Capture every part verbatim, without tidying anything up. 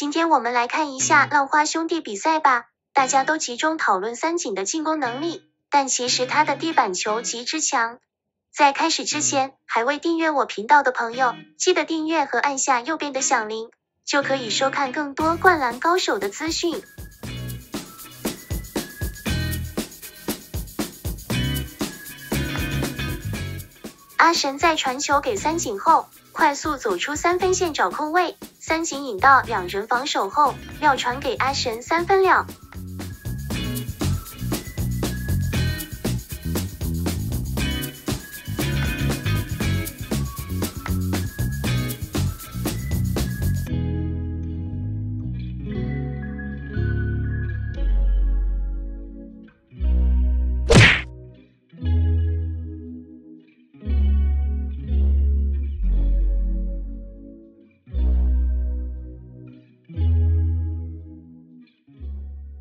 今天我们来看一下浪花兄弟比赛吧。大家都集中讨论三井的进攻能力，但其实他的地板球技之强。在开始之前，还未订阅我频道的朋友，记得订阅和按下右边的响铃，就可以收看更多灌篮高手的资讯。 阿神在传球给三井后，快速走出三分线找空位，三井引到两人防守后，妙传给阿神三分了。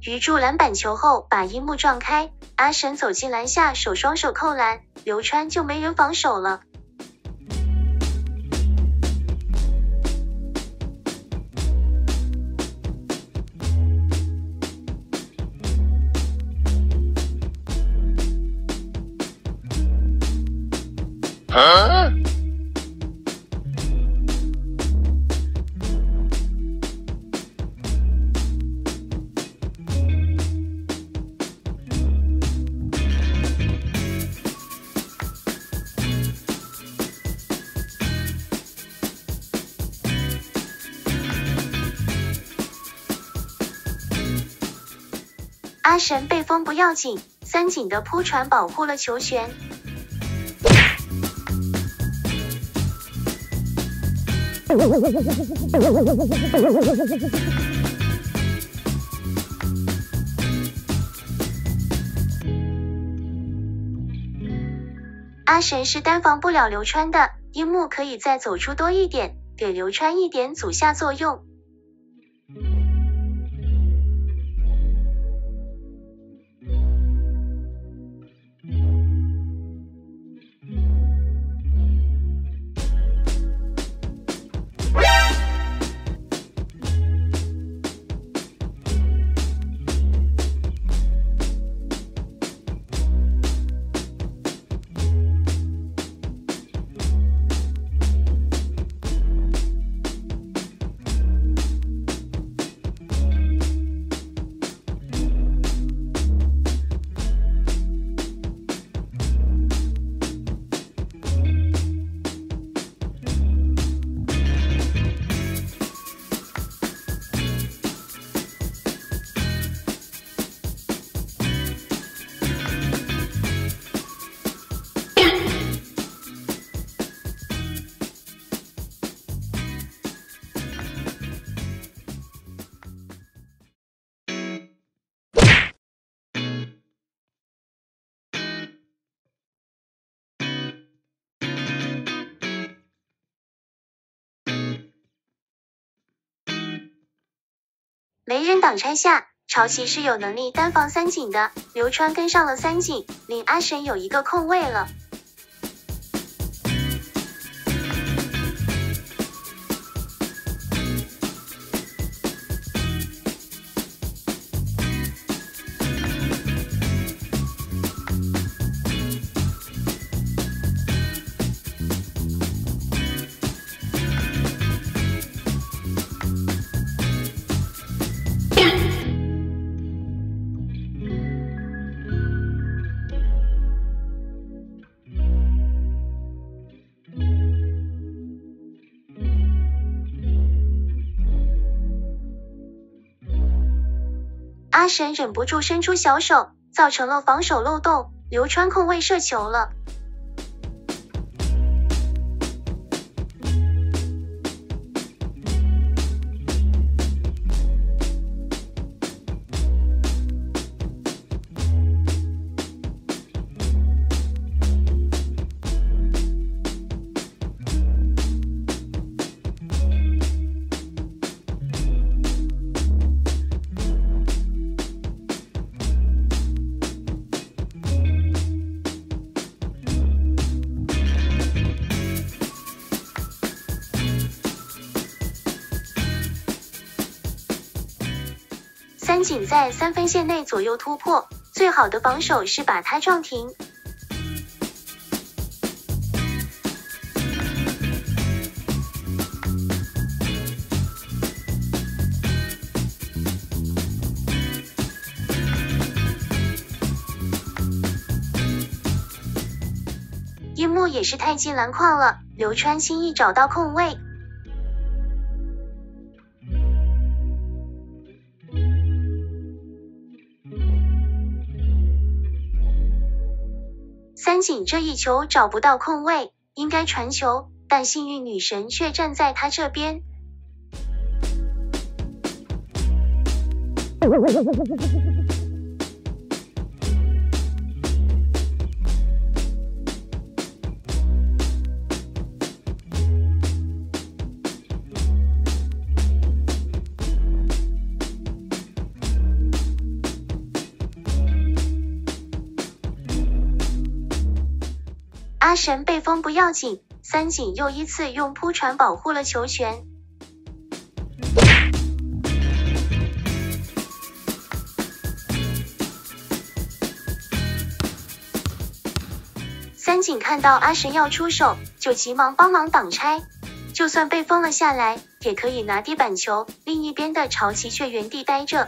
鱼柱篮板球后把樱木撞开，阿神走进篮下手双手扣篮，流川就没人防守了。啊 阿神被封不要紧，三井的扑传保护了球权。阿神是单防不了流川的，樱木可以再走出多一点，给流川一点阻下作用。 没人挡拆下，潮崎是有能力单防三井的。流川跟上了三井，令阿神有一个空位了。阿神忍不住伸出小手，造成了防守漏洞，流川空位射球了。但仅在三分线内左右突破，最好的防守是把它撞停。樱木也是太近篮筐了，流川欣一找到空位。 三井这一球找不到空位，应该传球，但幸运女神却站在他这边。阿神被封不要紧，三井又依次用扑传保护了球权。三井看到阿神要出手，就急忙帮忙挡拆，就算被封了下来，也可以拿地板球。另一边的潮崎却原地呆着。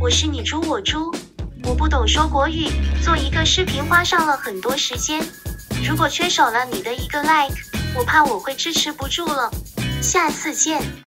我是你猪我猪，我不懂说国语，做一个视频花上了很多时间。如果缺少了你的一个 like， 我怕我会支持不住了。下次见。